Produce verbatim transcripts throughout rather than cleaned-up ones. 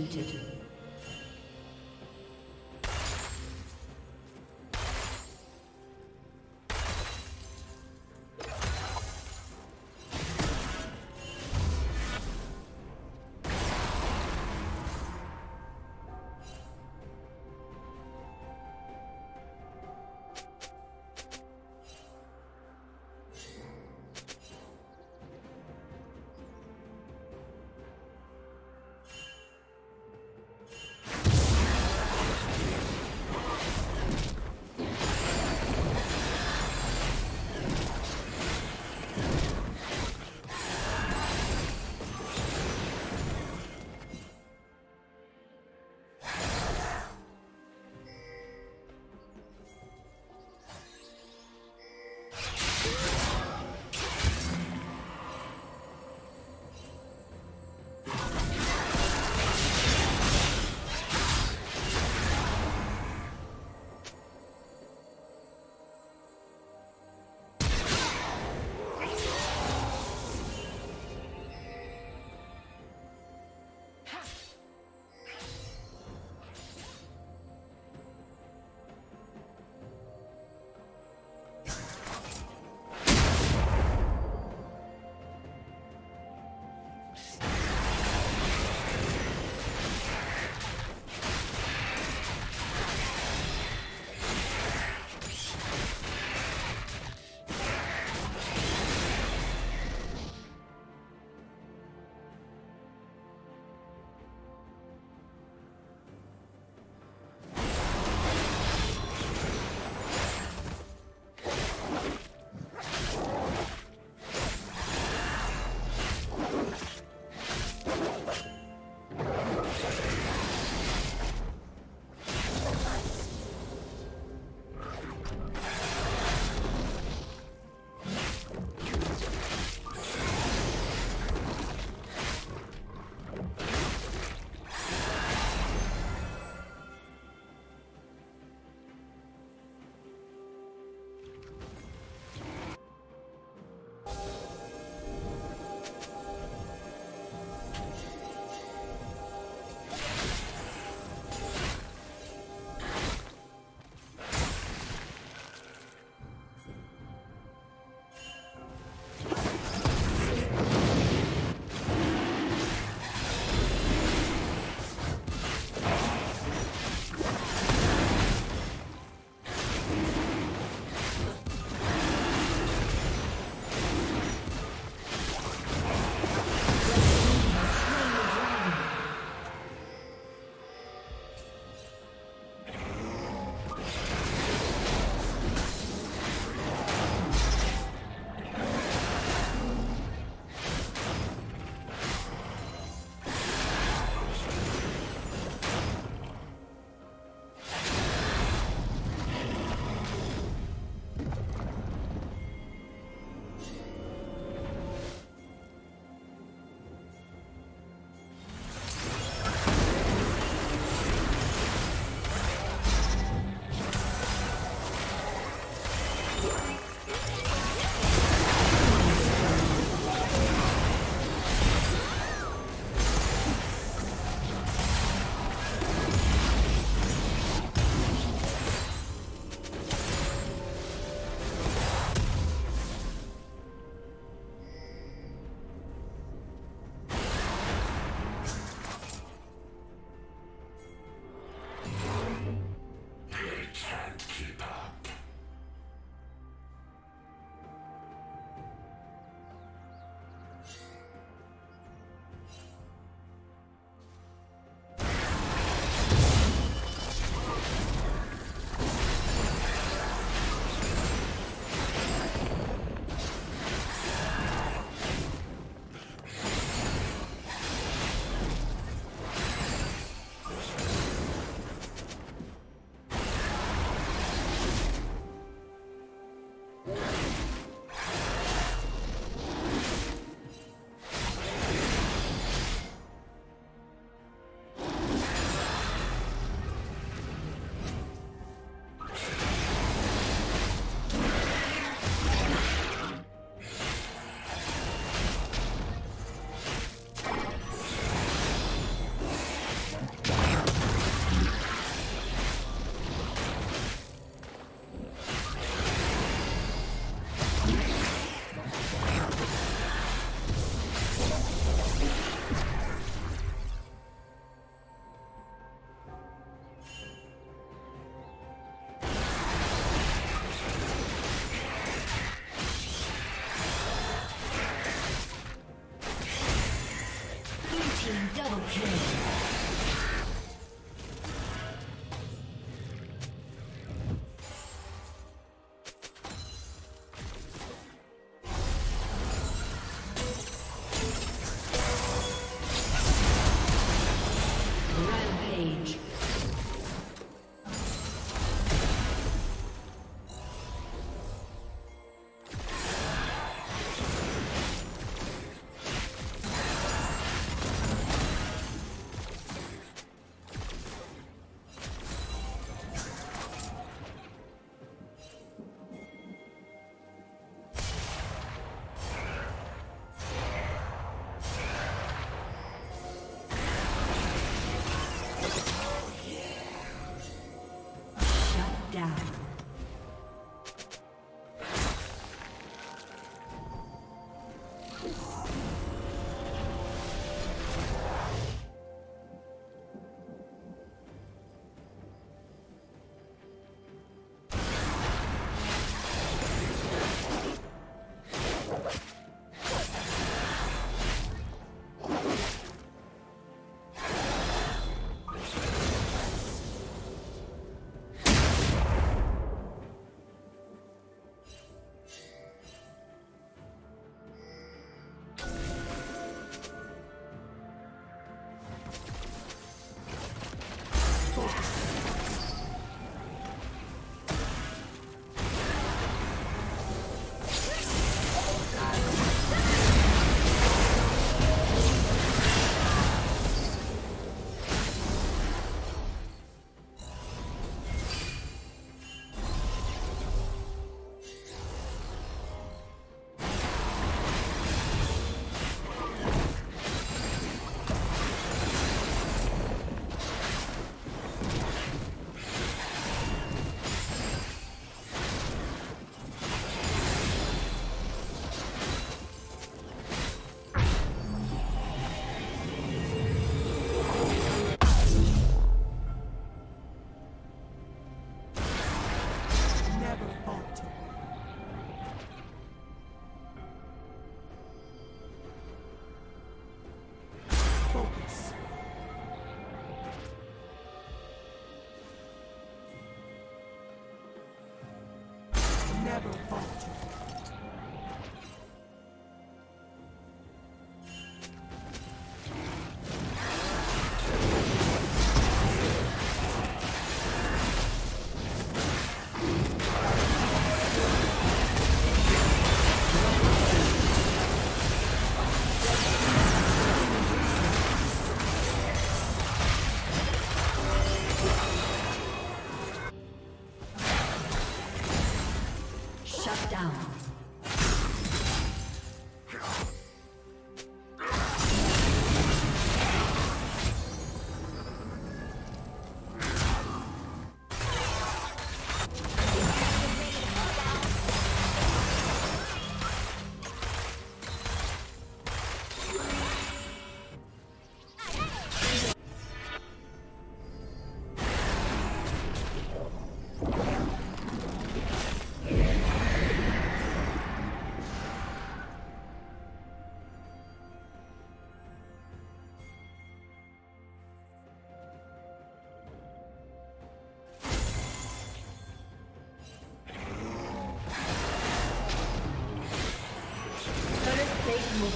executed.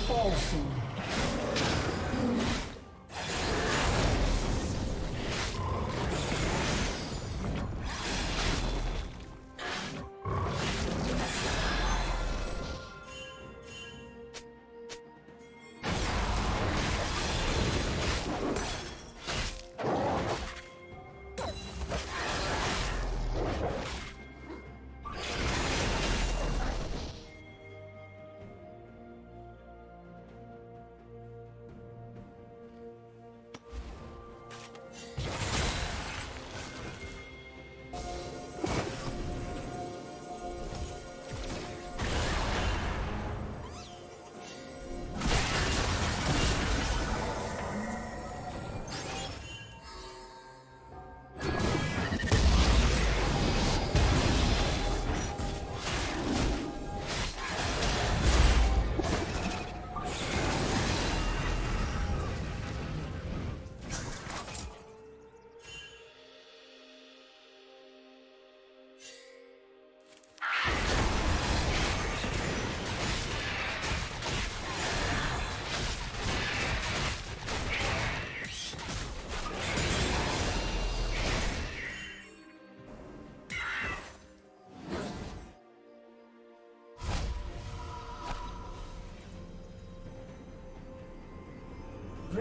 Falso.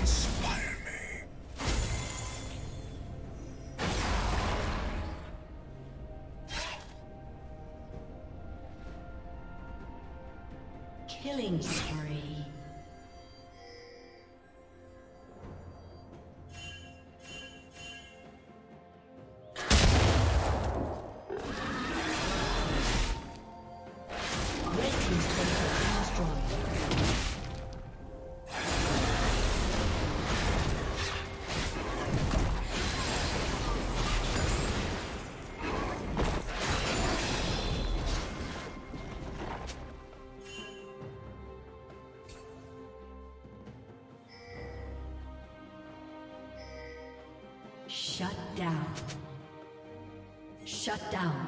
Inspire me. Killing spree. Shut down. Shut down.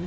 Your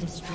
been destroyed.